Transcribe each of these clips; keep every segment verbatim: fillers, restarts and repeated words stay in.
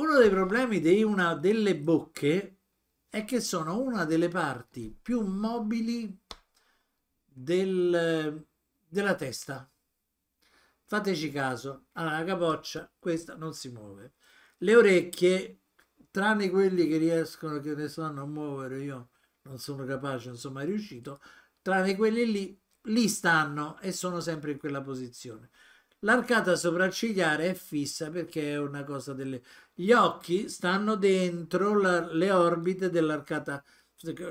Uno dei problemi di una delle bocche è che sono una delle parti più mobili del, della testa. Fateci caso. Allora, la capoccia, questa non si muove. Le orecchie, tranne quelli che riescono, che ne sanno muovere, io non sono capace, non sono mai riuscito, tranne quelli lì, lì stanno e sono sempre in quella posizione. L'arcata sopraccigliare è fissa perché è una cosa delle... Gli occhi stanno dentro la... le orbite dell'arcata,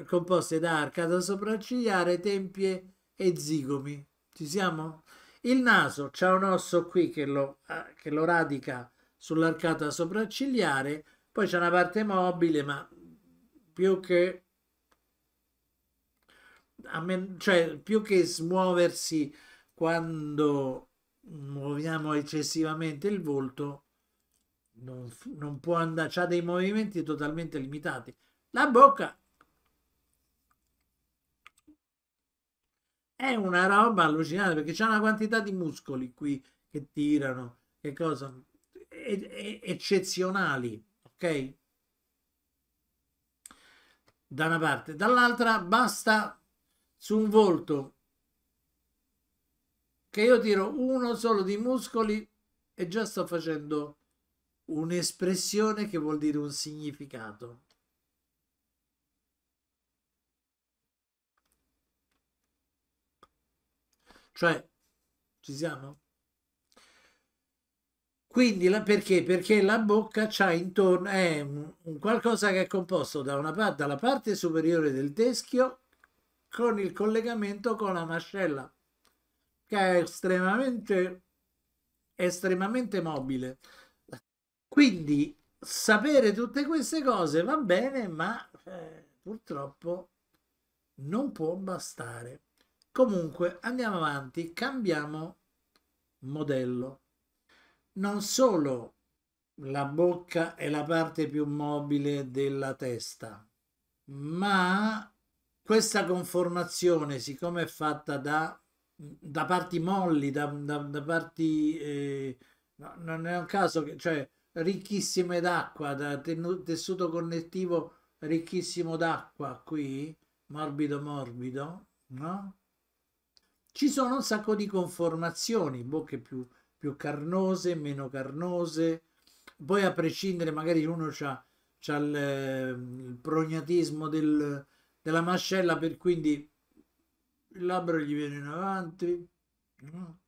composte da arcata sopraccigliare, tempie e zigomi. Ci siamo? Il naso c'ha un osso qui che lo, che lo radica sull'arcata sopraccigliare, poi c'è una parte mobile, ma più che... A me... cioè, più che smuoversi quando... muoviamo eccessivamente il volto, non, non può andare, c'ha dei movimenti totalmente limitati. La bocca è una roba allucinante perché c'è una quantità di muscoli qui che tirano, che cosa e, e, eccezionali, ok? Da una parte, dall'altra basta su un volto che io tiro uno solo di muscoli e già sto facendo un'espressione che vuol dire un significato. Cioè, ci siamo? Quindi, la, perché? Perché la bocca c'ha intorno, è un, un qualcosa che è composto da una, dalla parte superiore del teschio con il collegamento con la mascella, che è estremamente, estremamente mobile. Quindi sapere tutte queste cose va bene, ma eh, purtroppo non può bastare. Comunque andiamo avanti, cambiamo modello. Non solo la bocca è la parte più mobile della testa, ma questa conformazione, siccome è fatta da da parti molli, da, da, da parti eh, no, non è un caso che, cioè, ricchissime d'acqua, da tenu, tessuto connettivo ricchissimo d'acqua, qui morbido morbido, no? Ci sono un sacco di conformazioni, bocche più, più carnose, meno carnose, poi a prescindere magari uno c'ha, c'ha il, il prognatismo del, della mascella, per quindi il labbro gli viene in avanti, no?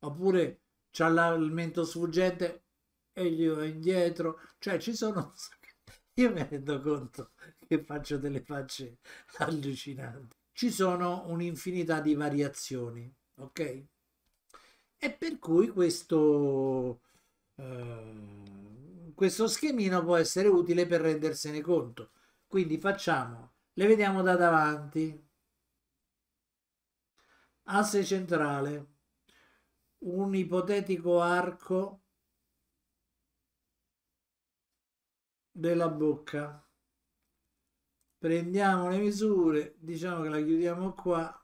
Oppure c'ha il mento sfuggente e gli va indietro. Cioè ci sono, io mi rendo conto che faccio delle facce allucinanti, ci sono un'infinità di variazioni, ok? E per cui questo eh, questo schemino può essere utile per rendersene conto. Quindi facciamo, le vediamo da davanti. Asse centrale, un ipotetico arco della bocca. Prendiamo le misure, diciamo che la chiudiamo qua,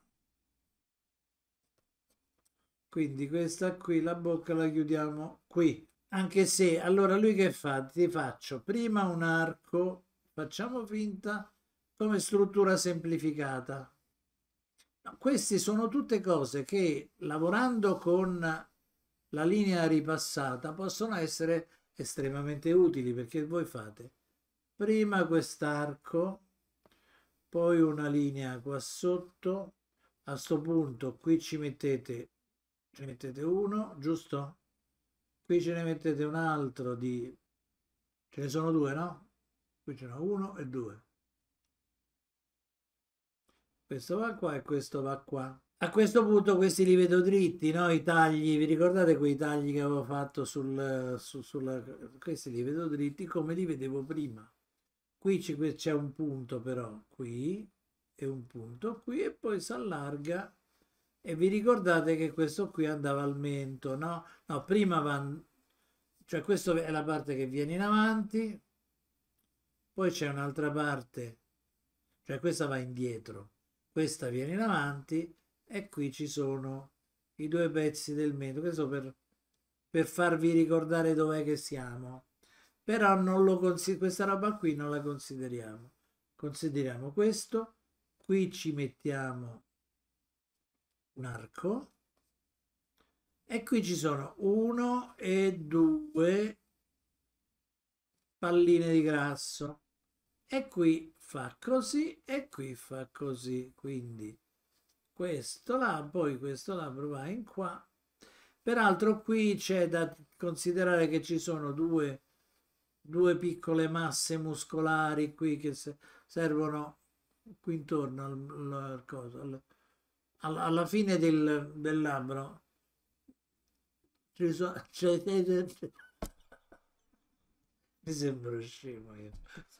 quindi questa qui, la bocca la chiudiamo qui. Anche se, allora lui che fa? Ti faccio prima un arco, facciamo finta, come struttura semplificata. Queste sono tutte cose che, lavorando con la linea ripassata, possono essere estremamente utili, perché voi fate prima quest'arco, poi una linea qua sotto, a sto punto qui ci mettete, ci mettete uno, giusto? Qui ce ne mettete un altro di... ce ne sono due, no? Qui ce n'ho uno e due. Questo va qua e questo va qua. A questo punto questi li vedo dritti, no? I tagli, vi ricordate quei tagli che avevo fatto sul, su, sulla... Questi li vedo dritti come li vedevo prima. Qui c'è un punto però, qui, e un punto qui, e poi si allarga. E vi ricordate che questo qui andava al mento, no? No, prima va... Cioè questa è la parte che viene in avanti, poi c'è un'altra parte, cioè questa va indietro. Questa viene in avanti e qui ci sono i due pezzi del mento. Questo per, per farvi ricordare dov'è che siamo. però non lo consi- questa roba qui non la consideriamo. Consideriamo questo, qui ci mettiamo un arco e qui ci sono uno e due palline di grasso e qui fa così e qui fa così, quindi questo là, poi questo labbro va in qua. Peraltro qui c'è da considerare che ci sono due, due piccole masse muscolari qui che se servono qui intorno al, al coso, al, alla fine del, del labbro. Ci sono, cioè, mi sembro scemo io.